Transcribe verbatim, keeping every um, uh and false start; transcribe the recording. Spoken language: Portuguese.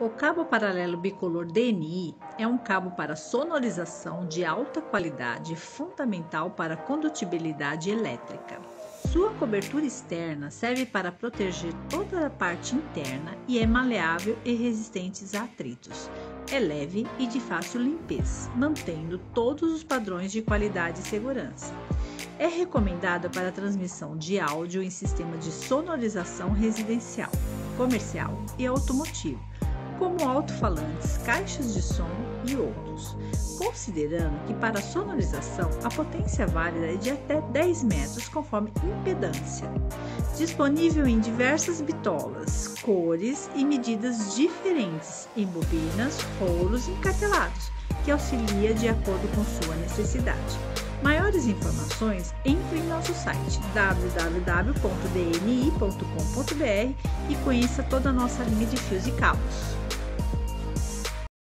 O cabo paralelo bicolor D N I é um cabo para sonorização de alta qualidade, fundamental para a condutibilidade elétrica. Sua cobertura externa serve para proteger toda a parte interna e é maleável e resistente a atritos. É leve e de fácil limpeza, mantendo todos os padrões de qualidade e segurança. É recomendada para transmissão de áudio em sistema de sonorização residencial, comercial e automotivo, como alto-falantes, caixas de som e outros, considerando que para sonorização a potência válida é de até dez metros conforme impedância. Disponível em diversas bitolas, cores e medidas diferentes, em bobinas, rolos e encapelados, que auxilia de acordo com sua necessidade. Maiores informações, entre em nosso site w w w ponto d n i ponto com ponto b r e conheça toda a nossa linha de fios e cabos.